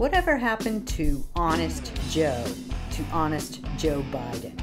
Whatever happened to Honest Joe, to Honest Joe Biden?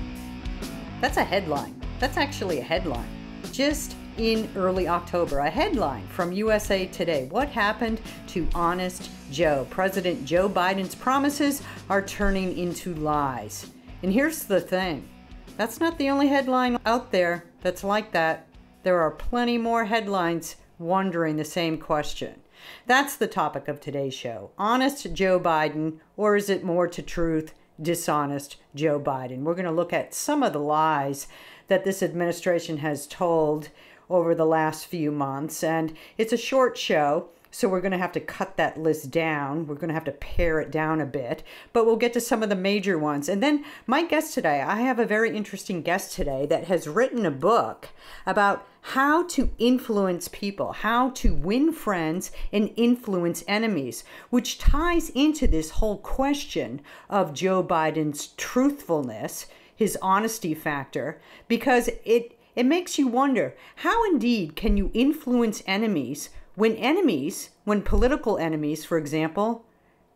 That's a headline. That's actually a headline. Just in early October, a headline from USA Today. What happened to Honest Joe? President Joe Biden's promises are turning into lies. And here's the thing. That's not the only headline out there that's like that. There are plenty more headlines wondering the same question. That's the topic of today's show. Honest Joe Biden, or is it more to truth, dishonest Joe Biden? We're going to look at some of the lies that this administration has told over the last few months. And it's a short show, so we're going to have to cut that list down. We're going to have to pare it down a bit, but we'll get to some of the major ones. And then my guest today, I have a very interesting guest today that has written a book about how to influence people, how to win friends and influence enemies, which ties into this whole question of Joe Biden's truthfulness, his honesty factor, because it makes you wonder, how indeed can you influence enemies when political enemies, for example,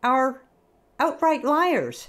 are outright liars?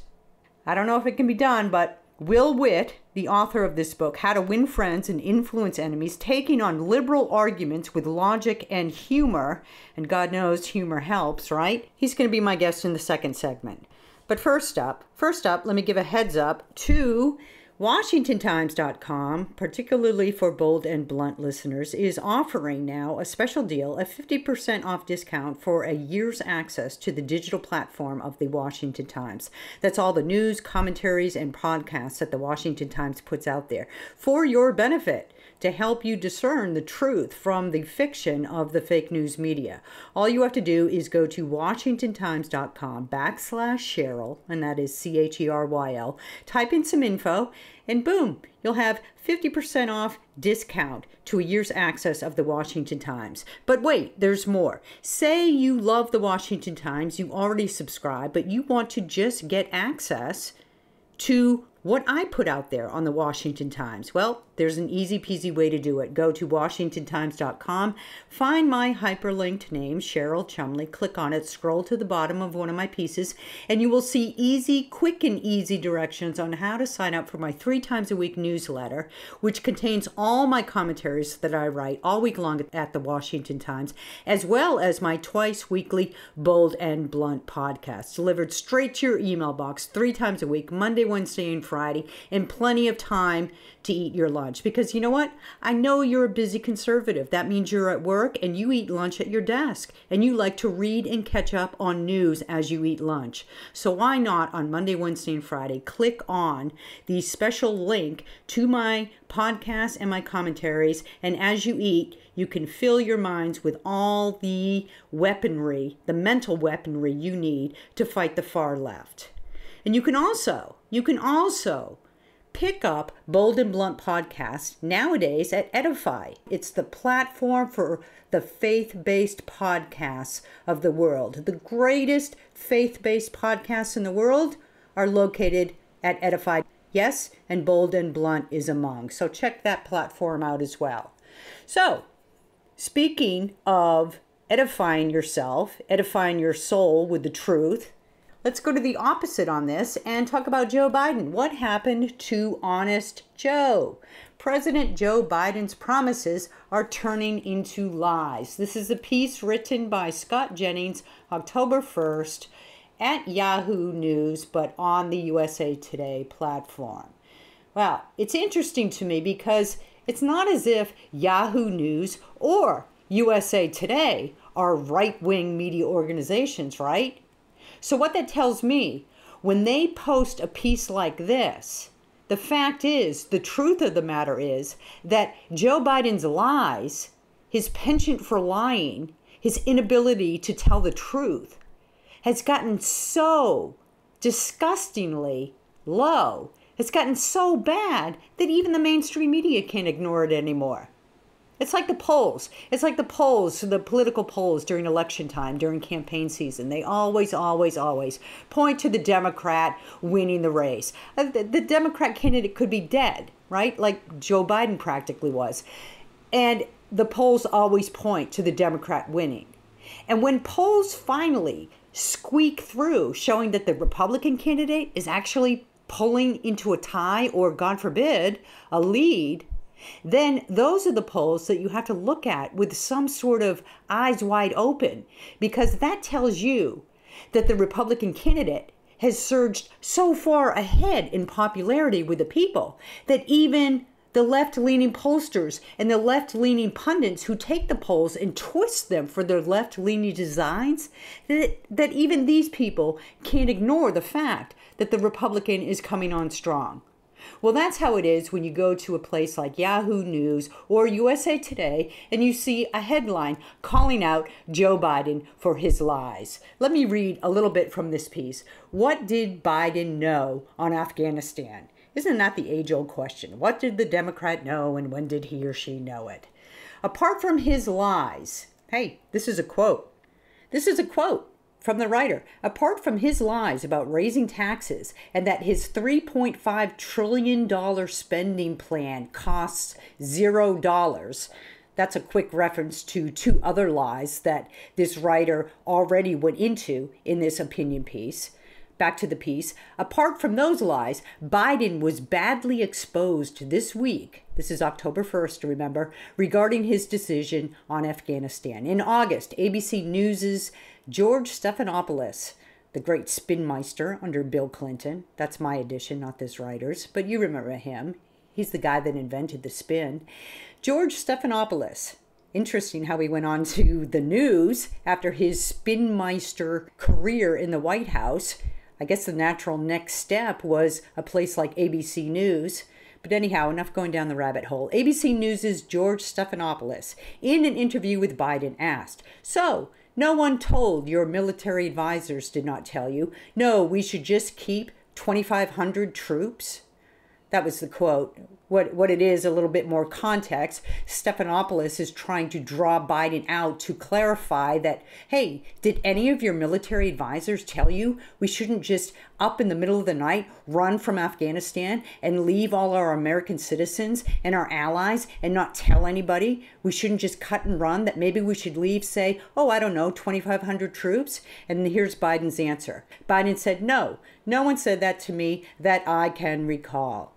I don't know if it can be done, but Will Witt, the author of this book, How to Win Friends and Influence Enemies, taking on liberal arguments with logic and humor, and God knows humor helps, right? He's going to be my guest in the second segment. But first up, let me give a heads up to WashingtonTimes.com, particularly for bold and blunt listeners, is offering now a special deal, a 50% off discount for a year's access to the digital platform of The Washington Times. That's all the news, commentaries, and podcasts that The Washington Times puts out there for your benefit, to help you discern the truth from the fiction of the fake news media. All you have to do is go to WashingtonTimes.com/Cheryl, and that is Cheryl, type in some info, and boom, you'll have 50% off discount to a year's access of The Washington Times. But wait, there's more. Say you love The Washington Times, you already subscribe, but you want to just get access to what I put out there on The Washington Times. Well, there's an easy peasy way to do it. Go to WashingtonTimes.com, find my hyperlinked name, Cheryl Chumley, click on it, scroll to the bottom of one of my pieces, and you will see easy, quick and easy directions on how to sign up for my 3 times a week newsletter, which contains all my commentaries that I write all week long at The Washington Times, as well as my twice weekly Bold and Blunt podcast, delivered straight to your email box 3 times a week, Monday, Wednesday, and Friday, and plenty of time to eat your lunch. Because you know what? I know you're a busy conservative. That means you're at work and you eat lunch at your desk, and you like to read and catch up on news as you eat lunch. So why not on Monday, Wednesday, and Friday, click on the special link to my podcast and my commentaries, and as you eat, you can fill your minds with all the weaponry, the mental weaponry you need to fight the far left. And you can also pick up Bold and Blunt podcast nowadays at Edify. It's the platform for the faith-based podcasts of the world. The greatest faith-based podcasts in the world are located at Edify. Yes, and Bold and Blunt is among. So check that platform out as well. So, speaking of edifying yourself, edifying your soul with the truth, let's go to the opposite on this and talk about Joe Biden. What happened to Honest Joe? President Joe Biden's promises are turning into lies. This is a piece written by Scott Jennings, October 1st, at Yahoo! News, but on the USA Today platform. Well, it's interesting to me because it's not as if Yahoo! News or USA Today are right-wing media organizations, right? So what that tells me, when they post a piece like this, the fact is, the truth of the matter is that Joe Biden's lies, his penchant for lying, his inability to tell the truth, has gotten so disgustingly low. It's gotten so bad that even the mainstream media can't ignore it anymore. It's like the polls. It's like the polls, the political polls during election time, during campaign season. They always point to the Democrat winning the race. The Democrat candidate could be dead, right? Like Joe Biden practically was. And the polls always point to the Democrat winning. And when polls finally squeak through showing that the Republican candidate is actually pulling into a tie or, God forbid, a lead, then those are the polls that you have to look at with some sort of eyes wide open, because that tells you that the Republican candidate has surged so far ahead in popularity with the people that even the left-leaning pollsters and the left-leaning pundits who take the polls and twist them for their left-leaning designs, that even these people can't ignore the fact that the Republican is coming on strong. Well, that's how it is when you go to a place like Yahoo! News or USA Today and you see a headline calling out Joe Biden for his lies. Let me read a little bit from this piece. What did Biden know on Afghanistan? Isn't that the age-old question? What did the Democrat know, and when did he or she know it? Apart from his lies, hey, this is a quote. This is a quote from the writer. Apart from his lies about raising taxes and that his $3.5 trillion spending plan costs $0, that's a quick reference to two other lies that this writer already went into in this opinion piece. Back to the piece. Apart from those lies, Biden was badly exposed this week. This is October 1st, remember, regarding his decision on Afghanistan. In August, ABC News' George Stephanopoulos, the great spinmeister under Bill Clinton. That's my edition, not this writer's, but you remember him. He's the guy that invented the spin. George Stephanopoulos. Interesting how he went on to the news after his spinmeister career in the White House. I guess the natural next step was a place like ABC News. But anyhow, enough going down the rabbit hole. ABC News' George Stephanopoulos, in an interview with Biden, asked, "So, no one told your military advisors did not tell you. No, we should just keep 2,500 troops?" That was the quote. What it is, a little bit more context. Stephanopoulos is trying to draw Biden out to clarify that, hey, did any of your military advisors tell you we shouldn't just up in the middle of the night, run from Afghanistan and leave all our American citizens and our allies and not tell anybody? We shouldn't just cut and run, that maybe we should leave, say, oh, I don't know, 2,500 troops? And here's Biden's answer. Biden said, no, no one said that to me that I can recall.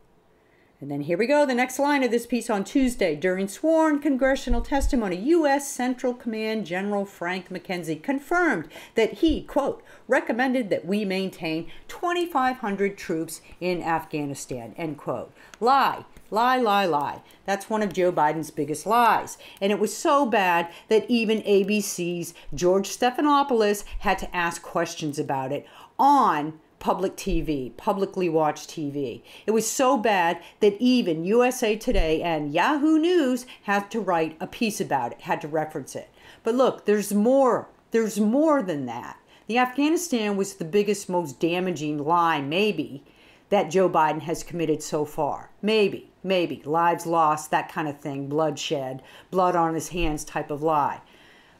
And then here we go, the next line of this piece on Tuesday. During sworn congressional testimony, U.S. Central Command General Frank McKenzie confirmed that he, quote, recommended that we maintain 2,500 troops in Afghanistan, end quote. Lie, lie, lie, lie. That's one of Joe Biden's biggest lies. And it was so bad that even ABC's George Stephanopoulos had to ask questions about it on public TV, publicly watched TV. It was so bad that even USA Today and Yahoo! News had to write a piece about it, had to reference it. But look, there's more than that. The Afghanistan was the biggest, most damaging lie, maybe, that Joe Biden has committed so far. Maybe, maybe, lives lost, that kind of thing, bloodshed, blood on his hands type of lie.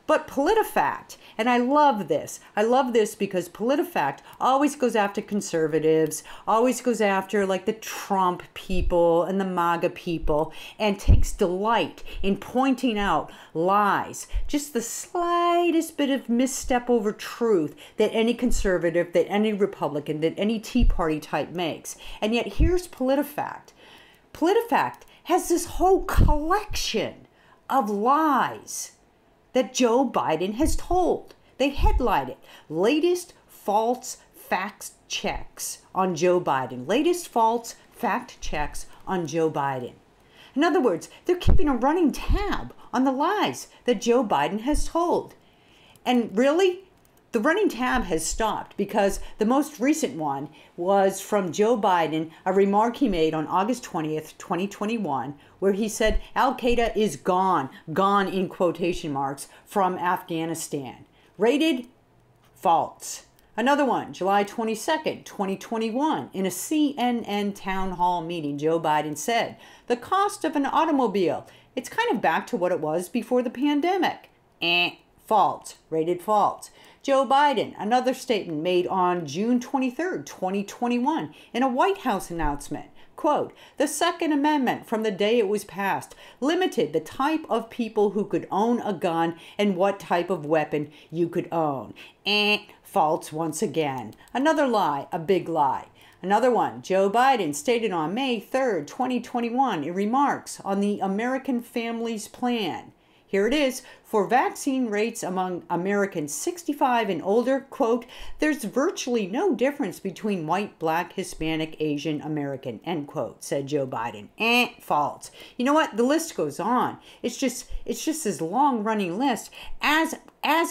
But PolitiFact, and I love this because PolitiFact always goes after conservatives, always goes after like the Trump people and the MAGA people, and takes delight in pointing out lies, just the slightest bit of misstep over truth that any conservative, that any Republican, that any Tea Party type makes. And yet here's PolitiFact. PolitiFact has this whole collection of lies that Joe Biden has told. They headlined it. Latest false fact checks on Joe Biden. Latest false fact checks on Joe Biden. In other words, they're keeping a running tab on the lies that Joe Biden has told. And really, the running tab has stopped because the most recent one was from Joe Biden, a remark he made on August 20th, 2021, where he said, Al-Qaeda is gone, gone in quotation marks, from Afghanistan. Rated false. Another one, July 22nd, 2021, in a CNN town hall meeting, Joe Biden said, the cost of an automobile, it's kind of back to what it was before the pandemic. False, rated false. Joe Biden, another statement made on June 23rd, 2021, in a White House announcement. Quote, "The Second Amendment, from the day it was passed, limited the type of people who could own a gun and what type of weapon you could own." False once again. Another lie, a big lie. Another one, Joe Biden stated on May 3rd, 2021, in remarks on the American Families Plan. Here it is, for vaccine rates among Americans 65 and older, quote, "There's virtually no difference between white, black, Hispanic, Asian, American," end quote, said Joe Biden. False. You know what? The list goes on. It's just this long-running list. As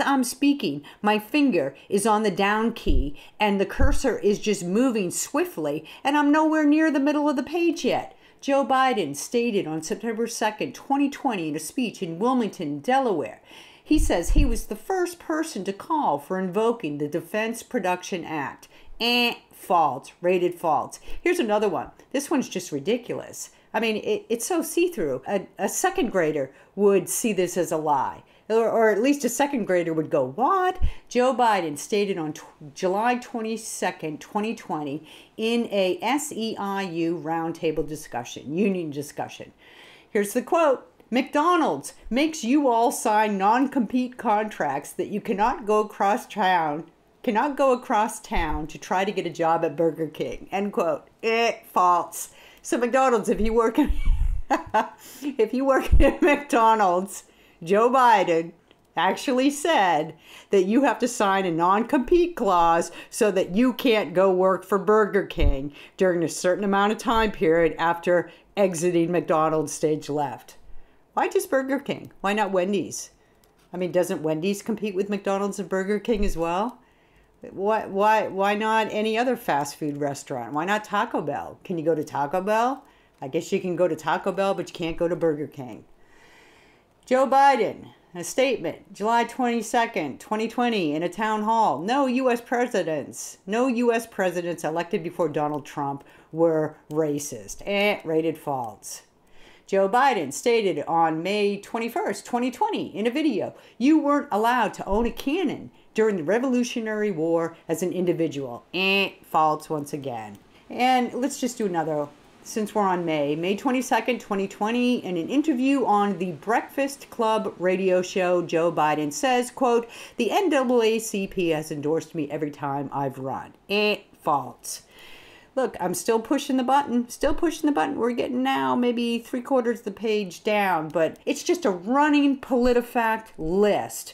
I'm speaking, my finger is on the down key and the cursor is just moving swiftly, and I'm nowhere near the middle of the page yet. Joe Biden stated on September 2nd, 2020, in a speech in Wilmington, Delaware. He says he was the first person to call for invoking the Defense Production Act. False. Rated false. Here's another one. This one's just ridiculous. I mean, it's so see-through. A second grader would see this as a lie. Or at least a second grader would go, what? Joe Biden stated on July 22nd, 2020, in a SEIU roundtable discussion, union discussion. Here's the quote. "McDonald's makes you all sign non-compete contracts that you cannot go across town to try to get a job at Burger King," end quote. False. So McDonald's, if you work at McDonald's, Joe Biden actually said that you have to sign a non-compete clause so that you can't go work for Burger King during a certain amount of time period after exiting McDonald's stage left. Why just Burger King? Why not Wendy's? I mean, doesn't Wendy's compete with McDonald's and Burger King as well? Why not any other fast food restaurant? Why not Taco Bell? Can you go to Taco Bell? I guess you can go to Taco Bell, but you can't go to Burger King. Joe Biden, a statement, July 22nd, 2020, in a town hall. No U.S. presidents elected before Donald Trump were racist. Rated false. Joe Biden stated on May 21st, 2020, in a video, "You weren't allowed to own a cannon during the Revolutionary War as an individual." False once again. And let's just do another, since we're on May 22nd, 2020, in an interview on the Breakfast Club radio show, Joe Biden says, quote, "The NAACP has endorsed me every time I've run." False. Look, I'm still pushing the button. We're getting now maybe 3/4 of the page down, but it's just a running PolitiFact list.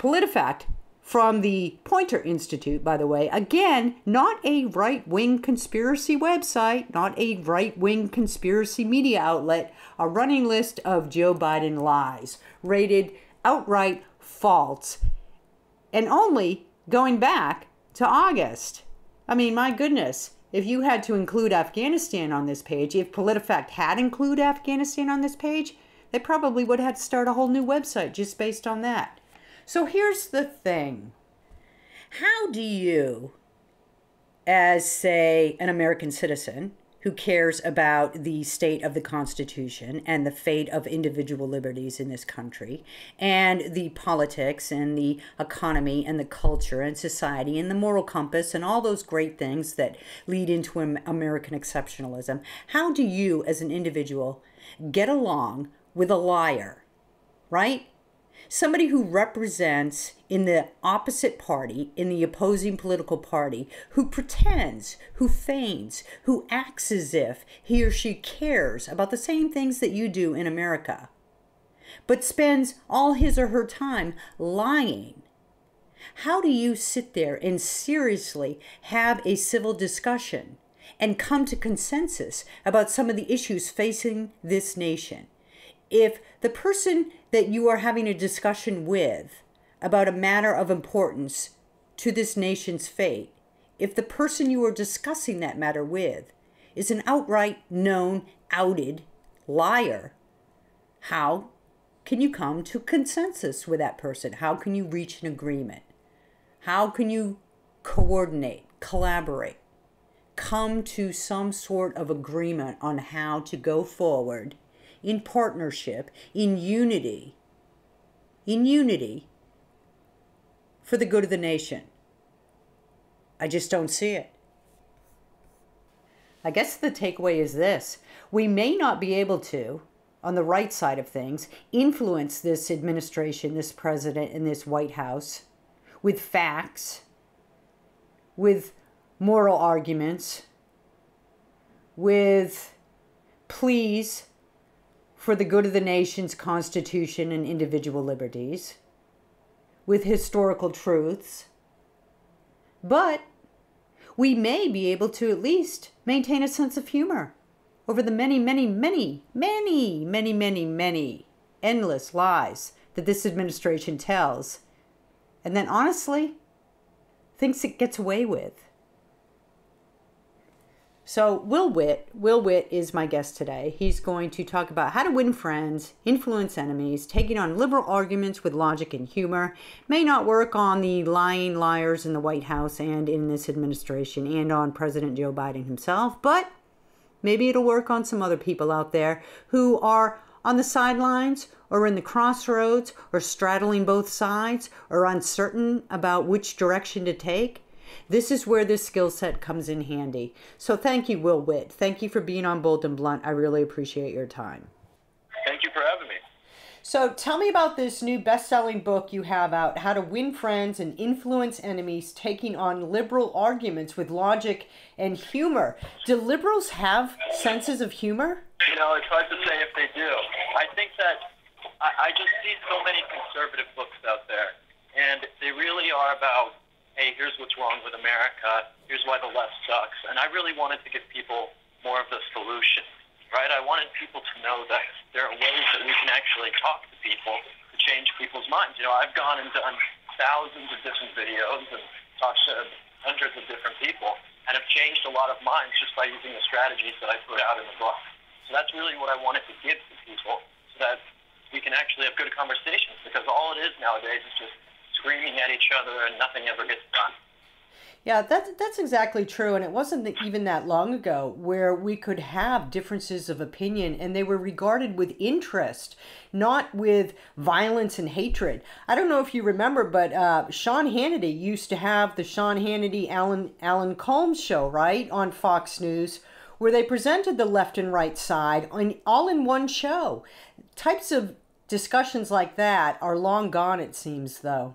PolitiFact from the Poynter Institute, by the way. Again, not a right-wing conspiracy website, not a right-wing conspiracy media outlet, a running list of Joe Biden lies, rated outright false, and only going back to August. I mean, my goodness, if you had to include Afghanistan on this page, if PolitiFact had included Afghanistan on this page, they probably would have had to start a whole new website just based on that. So here's the thing. How do you, as, say, an American citizen who cares about the state of the Constitution and the fate of individual liberties in this country and the politics and the economy and the culture and society and the moral compass and all those great things that lead into American exceptionalism, how do you, as an individual, get along with a liar, right? Somebody who represents in the opposite party, in the opposing political party, who pretends, who feigns, who acts as if he or she cares about the same things that you do in America, but spends all his or her time lying. How do you sit there and seriously have a civil discussion and come to consensus about some of the issues facing this nation? If the person that you are having a discussion with about a matter of importance to this nation's fate, if the person you are discussing that matter with is an outright, known, outed liar, how can you come to consensus with that person? How can you reach an agreement? How can you coordinate, collaborate, come to some sort of agreement on how to go forward in partnership, in unity for the good of the nation? I just don't see it. I guess the takeaway is this. We may not be able to, on the right side of things, influence this administration, this president, and this White House with facts, with moral arguments, with pleas for the good of the nation's Constitution and individual liberties, with historical truths, but we may be able to at least maintain a sense of humor over the many endless lies that this administration tells, and then honestly thinks it gets away with. So Will Witt is my guest today. He's going to talk about how to win friends, influence enemies, taking on liberal arguments with logic and humor. May not work on the lying liars in the White House and in this administration and on President Joe Biden himself, but maybe it'll work on some other people out there who are on the sidelines or in the crossroads or straddling both sides or uncertain about which direction to take. This is where this skill set comes in handy. So thank you, Will Witt. Thank you for being on Bold and Blunt. I really appreciate your time. Thank you for having me. So tell me about this new best-selling book you have out, How to Win Friends and Influence Enemies, Taking on Liberal Arguments with Logic and Humor. Do liberals have senses of humor? You know, it's hard to say if they do. I think that I just see so many conservative books out there, and they really are about, hey, here's what's wrong with America, here's why the left sucks. And I really wanted to give people more of the solution, right? I wanted people to know that there are ways that we can actually talk to people to change people's minds. You know, I've gone and done thousands of different videos and talked to hundreds of different people and have changed a lot of minds just by using the strategies that I put out in the book. So that's really what I wanted to give to people so that we can actually have good conversations, because all it is nowadays is just screaming at each other and nothing ever gets done. Yeah, that's exactly true. And it wasn't even that long ago where we could have differences of opinion and they were regarded with interest, not with violence and hatred. I don't know if you remember, but Sean Hannity used to have the Sean Hannity Alan Colmes show, right, on Fox News, where they presented the left and right side all in one show. Types of discussions like that are long gone, it seems, though.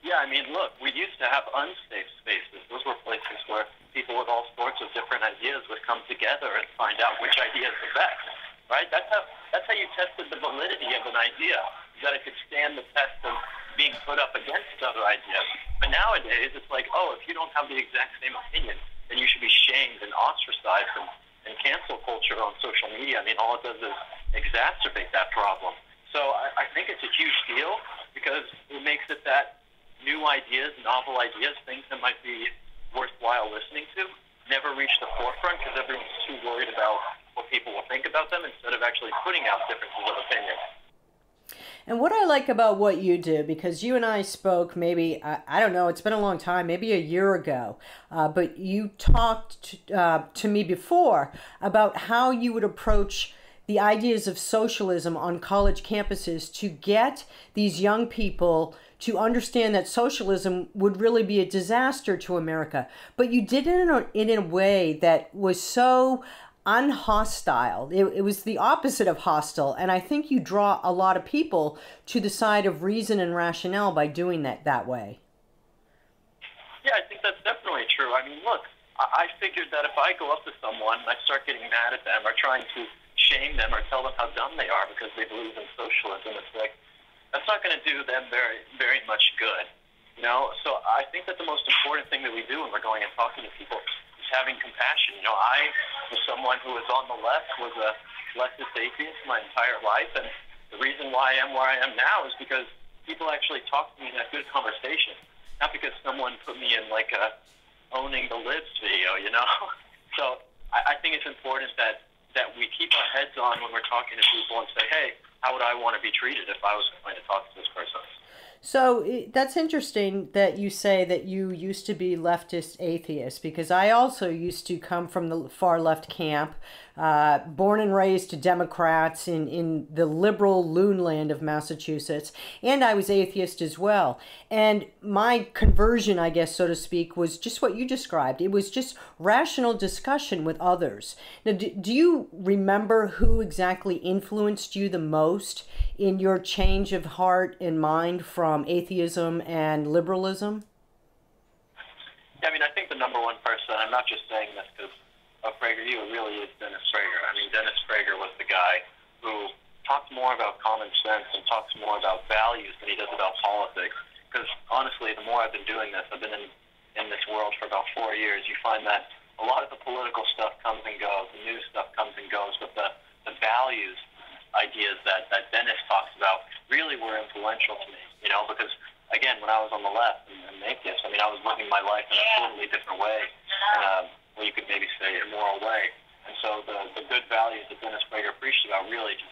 Yeah, I mean, look, we used to have unsafe spaces. Those were places where people with all sorts of different ideas would come together and find out which idea is the best, right? That's how you tested the validity of an idea, that it could stand the test of being put up against other ideas. But nowadays, it's like, oh, if you don't have the exact same opinion, then you should be shamed and ostracized and cancel culture on social media. I mean, all it does is exacerbate that problem. So I think it's a huge deal because it makes it that new ideas, novel ideas, things that might be worthwhile listening to, never reach the forefront because everyone's too worried about what people will think about them instead of actually putting out differences of opinion. And what I like about what you do, because you and I spoke maybe, I don't know, it's been a long time, maybe a year ago, but you talked to me before about how you would approach the ideas of socialism on college campuses to get these young people to understand that socialism would really be a disaster to America. But you did it in a way that was so unhostile. It was the opposite of hostile. And I think you draw a lot of people to the side of reason and rationale by doing that that way. Yeah, I think that's definitely true. I mean, look, I figured that if I go up to someone and I start getting mad at them or trying to shame them or tell them how dumb they are because they believe in socialism, it's like, that's not going to do them very, very much good, you know? So I think that the most important thing that we do when we're going and talking to people is having compassion. You know, I was someone who was on the left, was a leftist atheist my entire life, and the reason why I am where I am now is because people actually talked to me in a good conversation, not because someone put me in like a owning the libs video, you know? So I think it's important that we keep our heads on when we're talking to people and say, hey, how would I want to be treated if I was going to talk to this person? So that's interesting that you say that you used to be leftist atheist, because I also used to come from the far left camp, born and raised to Democrats in the liberal loon land of Massachusetts, and I was atheist as well. And my conversion, I guess, so to speak, was just what you described. It was just rational discussion with others. Now, do you remember who exactly influenced you the most in your change of heart and mind from atheism and liberalism? Yeah, I mean, I think the number one person, I'm not just saying this because of PragerU, it really is Dennis Prager. I mean, Dennis Prager was the guy who talks more about common sense and talks more about values than he does about politics. Because honestly, the more I've been doing this, I've been in this world for about 4 years, you find that a lot of the political stuff comes and goes, the news stuff comes and goes, but the values ideas that Dennis talks about really were influential to me, you know, because, again, when I was on the left and atheist, I mean, I was living my life in a totally different way, in a, well, you could maybe say, immoral way. And so the good values that Dennis Prager preached about really just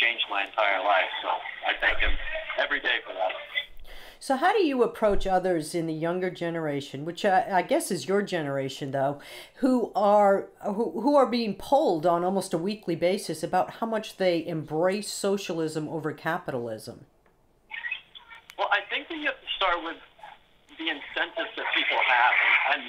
changed my entire life. So I thank him every day for that. So how do you approach others in the younger generation, which I guess is your generation, though, who are being polled on almost a weekly basis about how much they embrace socialism over capitalism? Well, I think that you have to start with the incentives that people have and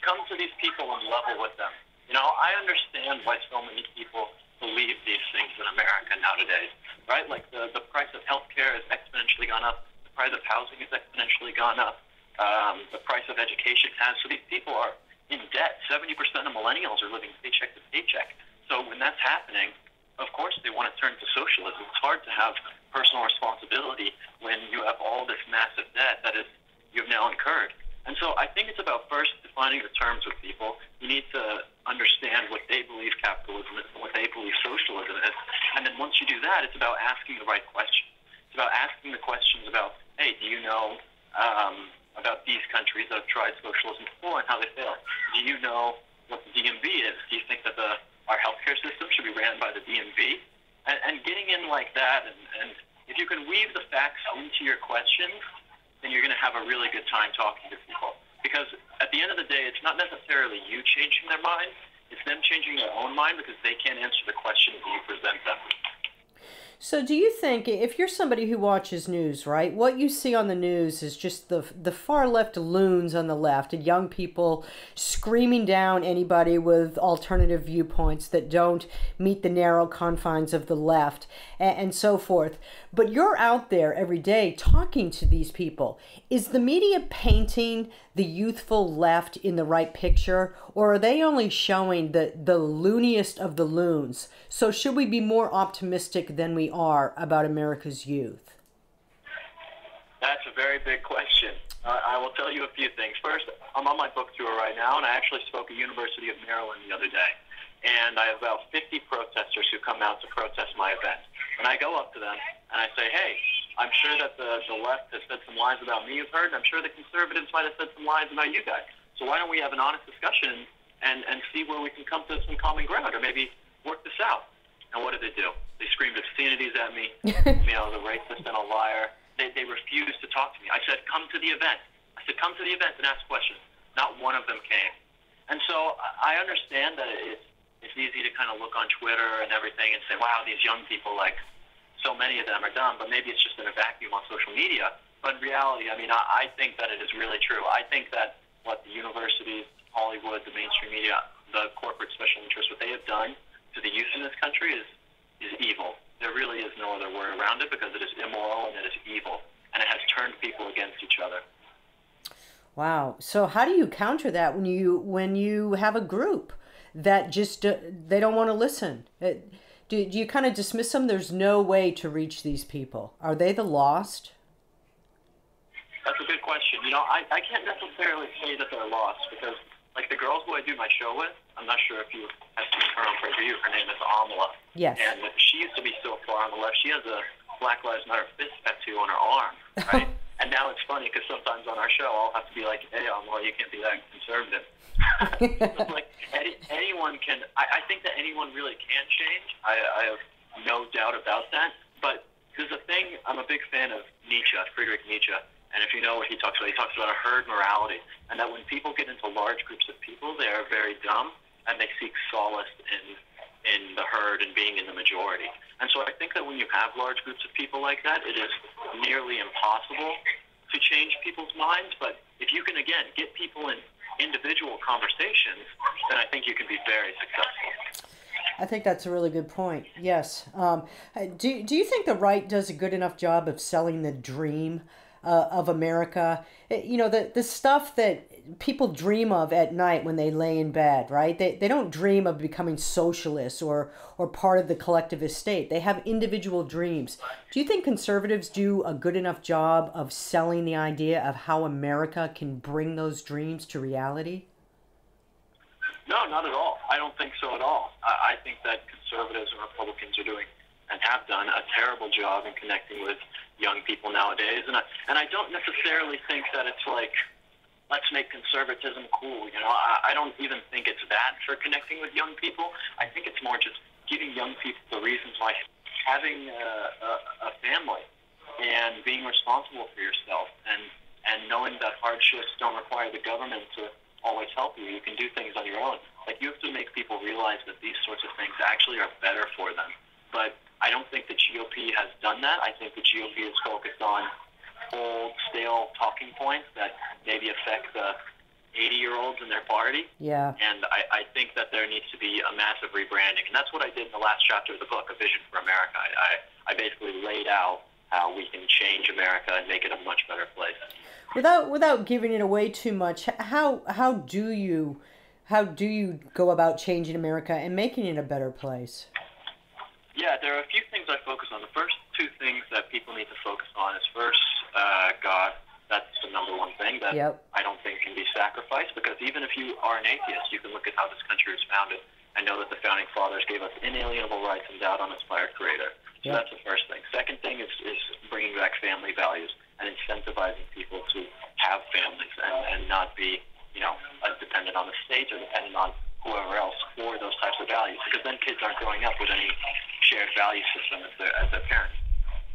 come to these people and level with them. You know, I understand why so many people believe these things in America nowadays, right? Like the price of healthcare has exponentially gone up. Price of housing has exponentially gone up. The price of education has. So these people are in debt. 70% of millennials are living paycheck to paycheck. So when that's happening, of course they want to turn to socialism. It's hard to have personal responsibility when you have all this massive debt that is you've now incurred. And so I think it's about first defining the terms with people. You need to understand what they believe capitalism is and what they believe socialism is. And then once you do that, it's about asking the right questions. It's about asking the questions about, hey, do you know about these countries that have tried socialism before and how they failed? Do you know what the DMV is? Do you think that our healthcare system should be ran by the DMV? And getting in like that, and if you can weave the facts into your questions, then you're going to have a really good time talking to people. Because at the end of the day, it's not necessarily you changing their mind. It's them changing their own mind because they can't answer the questions that you present them. So do you think, if you're somebody who watches news, right, what you see on the news is just the far left loons on the left and young people screaming down anybody with alternative viewpoints that don't meet the narrow confines of the left and so forth. But you're out there every day talking to these people. Is the media painting the youthful left in the right picture, or are they only showing the looniest of the loons? So should we be more optimistic than we are about America's youth? That's a very big question. I will tell you a few things. First, I'm on my book tour right now, and I actually spoke at University of Maryland the other day. And I have about 50 protesters who come out to protest my event. And I go up to them, and I say, hey, I'm sure that the left has said some lies about me, you've heard, and I'm sure the conservatives might have said some lies about you guys. So why don't we have an honest discussion and see where we can come to some common ground, or maybe work this out. And what did they do? They screamed obscenities at me, you know, I was a racist and a liar. They refused to talk to me. I said, come to the event. I said, come to the event and ask questions. Not one of them came. And so I understand that it's easy to kind of look on Twitter and everything and say, wow, these young people, like, so many of them are dumb, but maybe it's just in a vacuum on social media. But in reality, I mean, I think that it is really true. I think that what the universities, Hollywood, the mainstream media, the corporate special interests, what they have done to the youth in this country is evil. There really is no other word around it because it is immoral and it is evil, and it has turned people against each other. Wow. So how do you counter that when you have a group that just they don't want to listen? Do you kind of dismiss them? There's no way to reach these people. Are they the lost? That's a good question. You know, I can't necessarily say that they're lost because, like, the girls who I do my show with, I'm not sure if you have seen her on PragerU. Her name is Amla. Yes. And she used to be so far on the left. She has a Black Lives Matter fist tattoo on her arm, right? And now it's funny because sometimes on our show I'll have to be like, hey, Amla, you can't be that conservative. So, like, anyone can. I think that anyone really can change. I have no doubt about that. But There's a thing, I'm a big fan of Nietzsche, Friedrich Nietzsche, and if you know what he talks about a herd morality, and that when people get into large groups of people, they are very dumb, and they seek solace in the herd and being in the majority. And so I think that when you have large groups of people like that, it is nearly impossible to change people's minds, but if you can, again, get people in individual conversations, then I think you can be very successful. I think that's a really good point. Yes. Do you think the right does a good enough job of selling the dream of America? You know, the stuff that people dream of at night when they lay in bed, right? They don't dream of becoming socialists or part of the collectivist state. They have individual dreams. Do you think conservatives do a good enough job of selling the idea of how America can bring those dreams to reality? No, not at all. I don't think so at all. I think that conservatives and Republicans are doing and have done a terrible job in connecting with young people nowadays. And I don't necessarily think that it's like, let's make conservatism cool. You know, I don't even think it's that for connecting with young people. I think it's more just giving young people the reasons why having a family and being responsible for yourself and knowing that hardships don't require the government to always help you. You can do things on your own. Like, you have to make people realize that these sorts of things actually are better for them. But I don't think the GOP has done that. I think the GOP is focused on old, stale talking points that maybe affect the 80-year-olds in their party. Yeah. And I think that there needs to be a massive rebranding. And that's what I did in the last chapter of the book, A Vision for America. I basically laid out how we can change America and make it a much better place. Without giving it away too much, how do you go about changing America and making it a better place? Yeah, there are a few things I focus on. The first two things that people need to focus on is first, God. That's the number one thing that I don't think can be sacrificed, because even if you are an atheist, you can look at how this country was founded and know that the founding fathers gave us inalienable rights endowed on us by our Creator. So that's the first thing. Second thing is bringing back family values and incentivizing people to have families and not be, you know, dependent on the state or dependent on whoever else for those types of values, because then kids aren't growing up with any shared value system as their parents.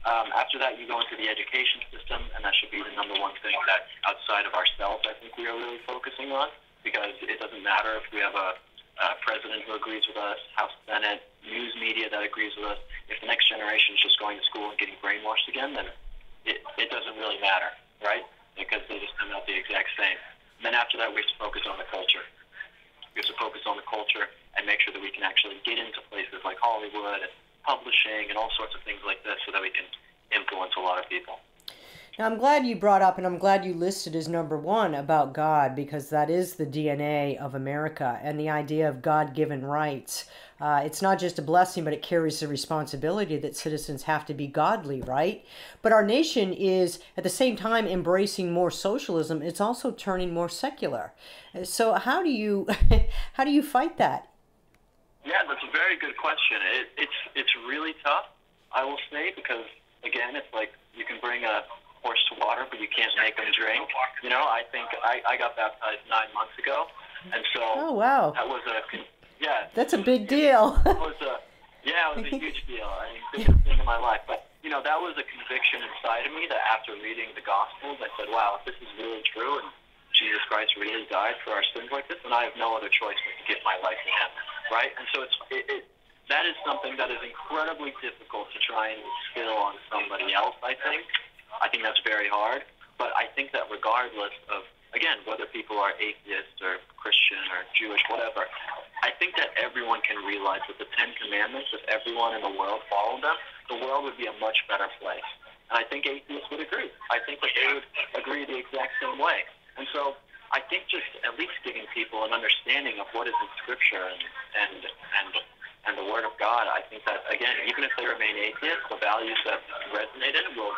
After that, you go into the education system, and that should be the number one thing that outside of ourselves I think we are really focusing on, because it doesn't matter if we have a president who agrees with us, House, Senate, news media that agrees with us. If the next generation is just going to school and getting brainwashed again, then it doesn't really matter, right? Because they just come out the exact same. And then after that, we have to focus on the culture. We have to focus on the culture and make sure that we can actually get into places like Hollywood and publishing and all sorts of things like this so that we can influence a lot of people. Now, I'm glad you brought up, and I'm glad you listed as number one about God, because that is the DNA of America and the idea of God-given rights. It's not just a blessing, but it carries the responsibility that citizens have to be godly, right? But our nation is, at the same time, embracing more socialism. It's also turning more secular. So how do you fight that? Yeah, that's a very good question. It's really tough, I will say, because, again, it's like you can bring a horse to water, but you can't make them drink. You know, I think I got baptized 9 months ago, and so that was a that's a big deal. It was a huge deal. I mean, biggest thing in my life. But you know, that was a conviction inside of me that after reading the Gospels, I said, "Wow, if this is really true, and Jesus Christ really died for our sins like this, and I have no other choice but to give my life to Him." Right? And so that is something that is incredibly difficult to try and instill on somebody else. I think that's very hard. But I think that regardless of, again, whether people are atheists or Christian or Jewish, whatever, I think that everyone can realize that the 10 Commandments, if everyone in the world followed them, the world would be a much better place. And I think atheists would agree. I think that they would agree the exact same way. And so I think just at least giving people an understanding of what is in Scripture and the Word of God, I think that, again, even if they remain atheists, the values that resonated will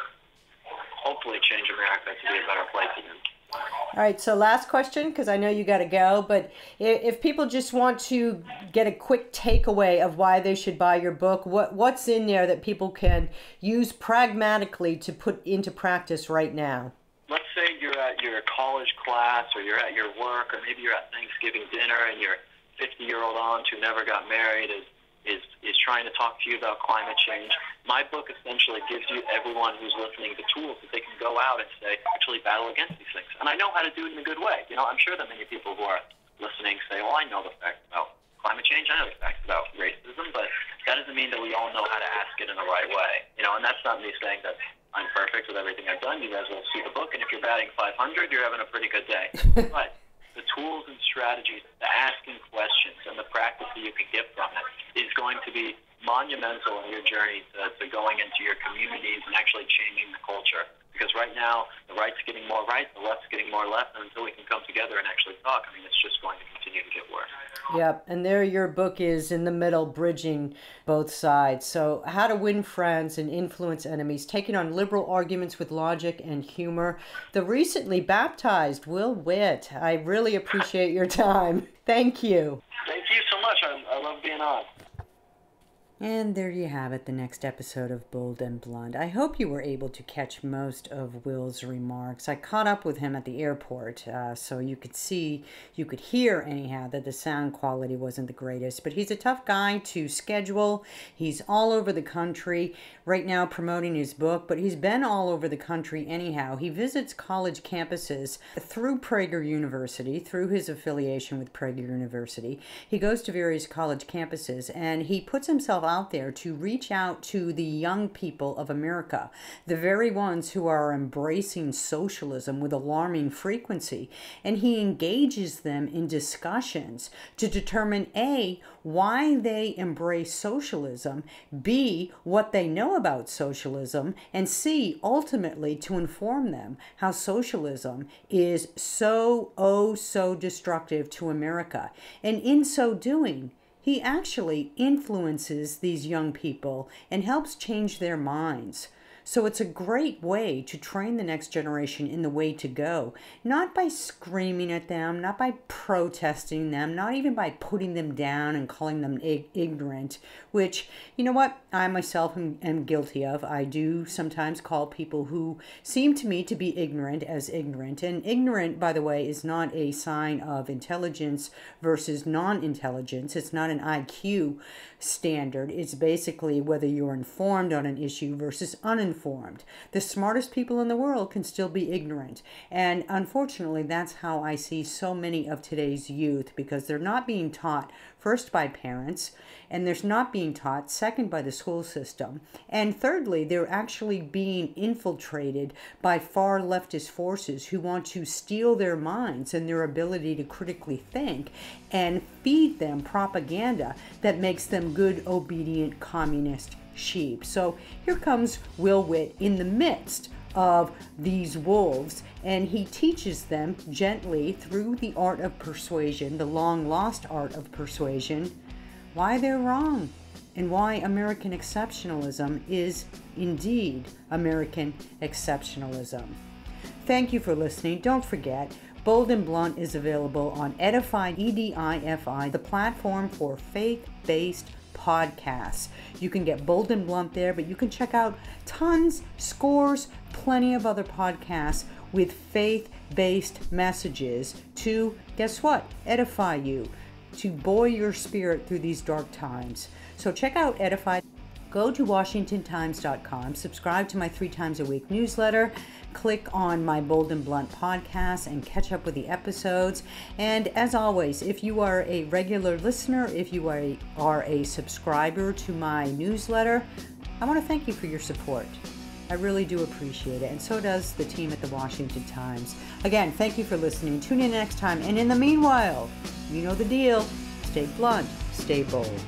hopefully change America to be a better place again. All right, so last question, because I know you got to go, but if people just want to get a quick takeaway of why they should buy your book, what's in there that people can use pragmatically to put into practice right now? Let's say you're at your college class, or you're at your work, or maybe you're at Thanksgiving dinner and your 50-year-old aunt who never got married is is trying to talk to you about climate change. My book essentially gives you, everyone who's listening, the tools that they can go out and say, actually battle against these things. And I know how to do it in a good way. You know, I'm sure that many people who are listening say, well, I know the facts about climate change, I know the facts about racism, but that doesn't mean that we all know how to ask it in the right way. You know, and that's not me saying that I'm perfect with everything I've done. You guys will see the book, and if you're batting 500, you're having a pretty good day. But the tools and strategies, the asking questions, and the practice that you can get from it is going to be monumental in your journey to going into your communities and actually changing the culture. Because right now, the right's getting more right, the left's getting more left, and until we can come together and actually talk, I mean, it's just going to continue to get worse. Yeah, and there your book is, in the middle, bridging both sides. So, How to Win Friends and Influence Enemies, taking on liberal arguments with logic and humor. The recently baptized Will Witt. I really appreciate your time. Thank you. Thank you so much. I love being on. And there you have it, the next episode of Bold and Blonde. I hope you were able to catch most of Will's remarks. I caught up with him at the airport, so you could hear anyhow, that the sound quality wasn't the greatest. But he's a tough guy to schedule. He's all over the country right now promoting his book, but he's been all over the country anyhow. He visits college campuses through Prager University, through his affiliation with Prager University. He goes to various college campuses, and he puts himself out there to reach out to the young people of America, the very ones who are embracing socialism with alarming frequency. And he engages them in discussions to determine A, why they embrace socialism, B, what they know about socialism, and C, ultimately to inform them how socialism is so, oh, so destructive to America. And in so doing, he actually influences these young people and helps change their minds. So it's a great way to train the next generation in the way to go, not by screaming at them, not by protesting them, not even by putting them down and calling them ignorant, which, you know what, I myself am guilty of. I do sometimes call people who seem to me to be ignorant as ignorant. And ignorant, by the way, is not a sign of intelligence versus non-intelligence. It's not an IQ standard. It's basically whether you're informed on an issue versus uninformed. The smartest people in the world can still be ignorant. And unfortunately, that's how I see so many of today's youth, because they're not being taught first by parents, and they're not being taught second by the school system. And thirdly, they're actually being infiltrated by far leftist forces who want to steal their minds and their ability to critically think and feed them propaganda that makes them good, obedient communist sheep. So here comes Will Witt in the midst of these wolves, and he teaches them gently through the art of persuasion, the long-lost art of persuasion, why they're wrong and why American exceptionalism is indeed American exceptionalism. Thank you for listening. Don't forget, Bold and Blunt is available on Edify, E-D-I-F-I, the platform for faith-based podcasts. You can get Bold and Blunt there, but you can check out tons, scores, plenty of other podcasts with faith-based messages to, guess what, edify you, to buoy your spirit through these dark times. So check out Edify. Go to WashingtonTimes.com, subscribe to my 3 times a week newsletter, click on my Bold and Blunt podcast, and catch up with the episodes. And as always, if you are a regular listener, if you are a subscriber to my newsletter, I want to thank you for your support. I really do appreciate it, and so does the team at The Washington Times. Again, thank you for listening. Tune in next time, and in the meanwhile, you know the deal. Stay blunt, stay bold.